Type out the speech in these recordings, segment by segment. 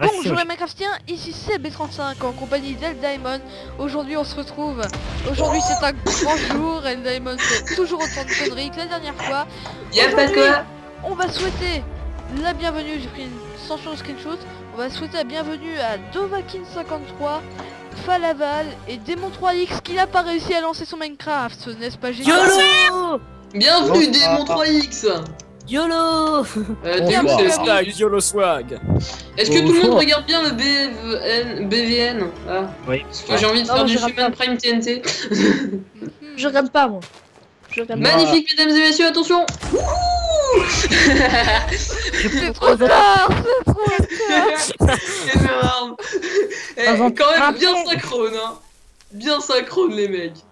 Bonjour les Minecraftiens, ici CLB 35 en compagnie d'El Diamond. Aujourd'hui on se retrouve, aujourd'hui c'est un grand jour, El Diamond fait toujours autant de conneries que la dernière fois. Y'a pas de quoi. On va souhaiter la bienvenue, j'ai pris une sanction de screenshot, on va souhaiter la bienvenue à Dovahkiin53, Falaval et Démon 3X qui n'a pas réussi à lancer son Minecraft, n'est-ce pas génial? YOLO. Bienvenue Démon 3X. YOLO. YOLO swag. Est-ce que tout le monde regarde bien le BVN? Oui. Parce que j'ai envie de faire du Human Prime TNT. Je regarde pas moi. Magnifique mesdames et messieurs, attention. C'est trop tard. C'est énorme. Quand même bien synchrone hein. Bien synchrone les mecs.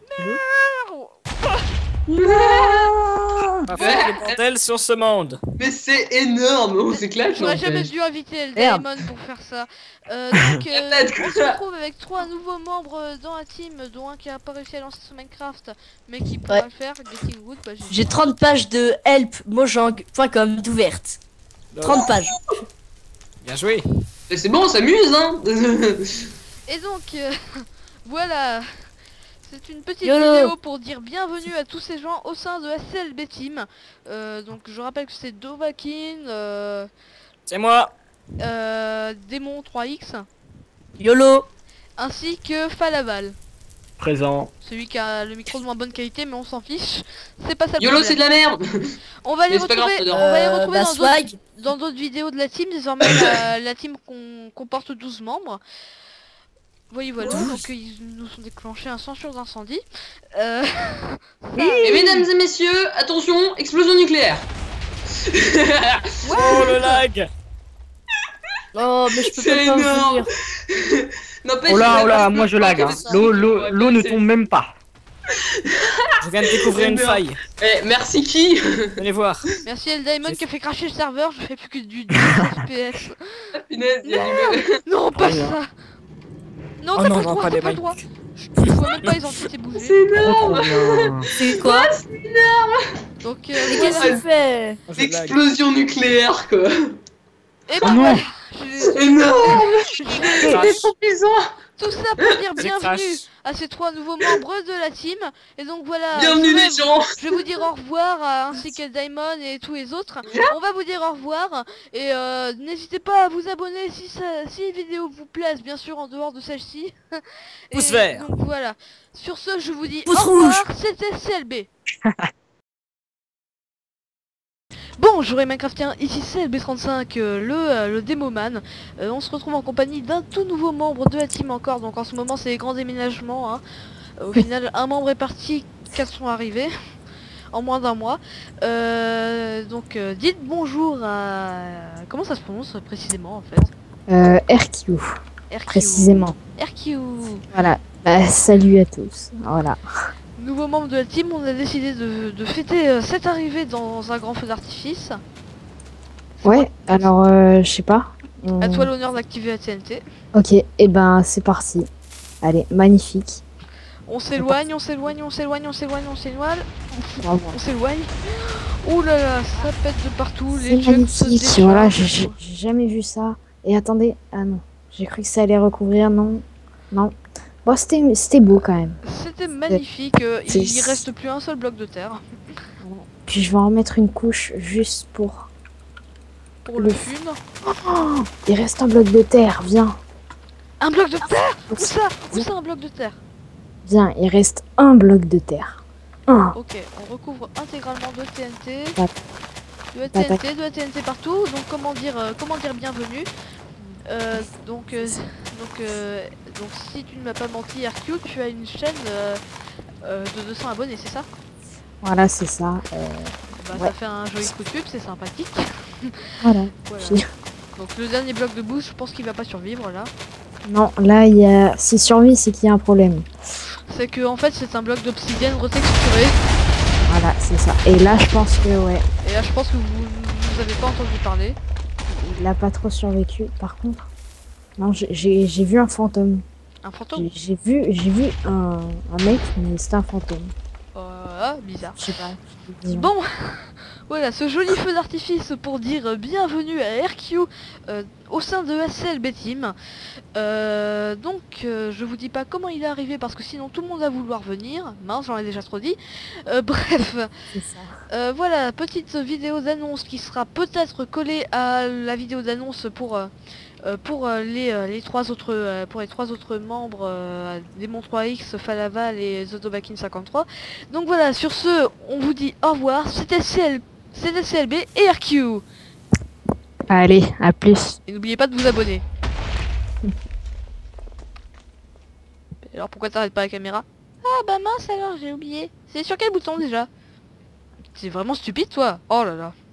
Bordel sur ce monde. Mais c'est énorme, on s'éclate. J'aurais jamais dû inviter El Diamond pour faire ça. Donc on se retrouve avec 3 nouveaux membres dans la team, dont un qui a pas réussi à lancer son Minecraft, mais qui pourra le faire. J'ai 30 pages de help mojang.com d'ouverte. 30 pages. Bien joué. C'est bon, on s'amuse hein. Et donc voilà. C'est une petite vidéo pour dire bienvenue à tous ces gens au sein de la CLB Team. Donc je rappelle que c'est Dovahkiin, c'est moi, Démon 3X, YOLO, ainsi que Falaval. Présent. Celui qui a le micro de moins bonne qualité mais on s'en fiche. C'est pas ça. YOLO c'est de la merde. On va les retrouver, dans d'autres vidéos de la team. Désormais la team comporte 12 membres. Oui voilà, donc ils nous ont déclenché un censure d'incendie. Et mesdames et messieurs, attention, explosion nucléaire. Oh le lag. Oh mais je peux pas énorme. Oh là, oh là, moi je lag hein. L'eau ne tombe même pas. Je viens de découvrir une faille. Eh, merci qui? Allez voir. Merci El Diamond qui a fait cracher le serveur, je fais plus que du FPS. Non, pas ça. Non, oh t'as pas le droit, je vois même pas, ils ont tous été bougés. C'est énorme. C'est quoi? C'est énorme. Donc qu'est-ce que fait? L'explosion nucléaire quoi. Et bah non. C'est énorme. C'est trop bizarre. Tout ça pour dire bienvenue à ces 3 nouveaux membres de la team. Et donc voilà. Bienvenue les gens. Je vais vous dire au revoir ainsi que Diamond et tous les autres. On va vous dire au revoir. Et n'hésitez pas à vous abonner si les vidéos vous plaisent, bien sûr en dehors de celle-ci. Pouce vert. Donc voilà. Sur ce, je vous dis au revoir. C'était CLB. Bonjour les Minecraftiens, ici c'est CLB35, le démoman. On se retrouve en compagnie d'un tout nouveau membre de la team encore. Donc en ce moment c'est les grands déménagements hein. Au final un membre est parti, 4 sont arrivés en moins d'un mois. Donc dites bonjour à... Comment ça se prononce précisément en fait? RQ. Précisément RQ. Voilà, bah, salut à tous. Voilà. Nouveau membre de la team, on a décidé de fêter cette arrivée dans un grand feu d'artifice. Ouais, alors je sais pas. À toi l'honneur d'activer la TNT. Ok, et ben c'est parti. Allez, magnifique. On s'éloigne, on s'éloigne, on s'éloigne, on s'éloigne, on s'éloigne. On s'éloigne. Ouh là là, ça pète de partout. C'est magnifique, voilà, j'ai jamais vu ça. Et attendez, ah non, j'ai cru que ça allait recouvrir, non, non. Bon, c'était beau quand même. C'était magnifique, il reste plus un seul bloc de terre. Puis je vais en mettre une couche juste pour... Pour le fun. Oh, il reste un bloc de terre, viens. Un bloc de terre? Où ça? Où ça un bloc de terre? Viens, il reste un bloc de terre. Un. Ok, on recouvre intégralement de TNT. De la TNT partout, donc comment dire bienvenue. Donc si tu ne m'as pas menti RQ, tu as une chaîne de 200 abonnés, c'est ça? Voilà, c'est ça. Ça fait un joli coup de pub, c'est sympathique. Voilà. Donc le dernier bloc de boost, je pense qu'il va pas survivre là. Non, là il y a... S'il survit, c'est qu'il y a un problème. C'est que en fait c'est un bloc d'obsidienne retexturé. Voilà, c'est ça. Et là je pense que Et là je pense que vous avez pas entendu parler. Il a pas trop survécu, par contre. Non, j'ai vu un fantôme. Un fantôme? J'ai vu un mec, mais c'était un fantôme. Bizarre. Je sais pas. Bon, Voilà, ce joli feu d'artifice pour dire bienvenue à RQ au sein de la CLB Team. Donc je vous dis pas comment il est arrivé parce que sinon tout le monde va vouloir venir. Mince, j'en ai déjà trop dit. Bref, c'est ça. Voilà, petite vidéo d'annonce qui sera peut-être collée à la vidéo d'annonce pour les trois autres membres Démon 3X, Falaval et Zotobakin 53. Donc voilà, sur ce, on vous dit au revoir. C'était CLB et RQ. Allez, à plus. Et n'oubliez pas de vous abonner. Alors pourquoi t'arrêtes pas la caméra? Ah bah mince alors, j'ai oublié. C'est sur quel bouton déjà? C'est vraiment stupide toi. Oh là là.